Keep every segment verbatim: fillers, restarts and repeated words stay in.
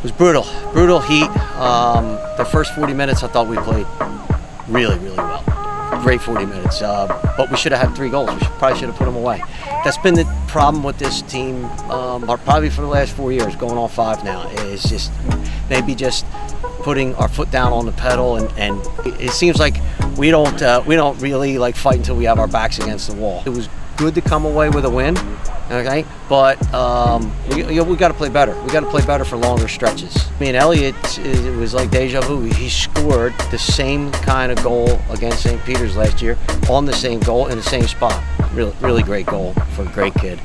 It was brutal, brutal heat. Um, the first forty minutes I thought we played really, really well. Great forty minutes, uh, but we should have had three goals. We should, probably should have put them away. That's been the problem with this team, um, probably for the last four years, going on five now, is just maybe just putting our foot down on the pedal, and, and it seems like we don't uh, we don't really like fight until we have our backs against the wall. It was good to come away with a win, okay, but um, we, you know, we got to play better. We got to play better for longer stretches. I mean, Elliot, it was like deja vu. He scored the same kind of goal against Saint Peter's last year on the same goal in the same spot. Really, really great goal for a great kid.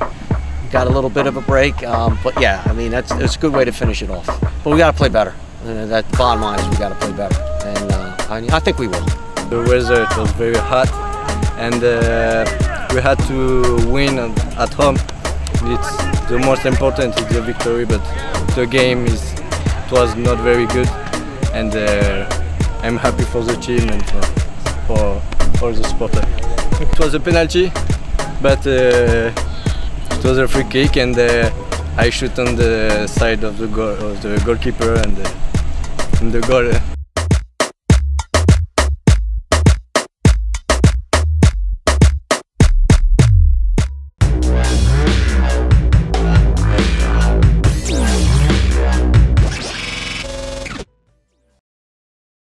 Got a little bit of a break, um, but yeah, I mean, that's, that's a good way to finish it off. But we got to play better. Uh, that bottom line is we got to play better, and uh, I, I think we will. The weather, it was very hot, and Uh, we had to win at home. It's the most important, it's the victory, but the game is it was not very good, and uh, I'm happy for the team and uh, for all the supporters. It was a penalty, but uh, it was a free kick, and uh, I shoot on the side of the goal of the goalkeeper, and uh, and the goal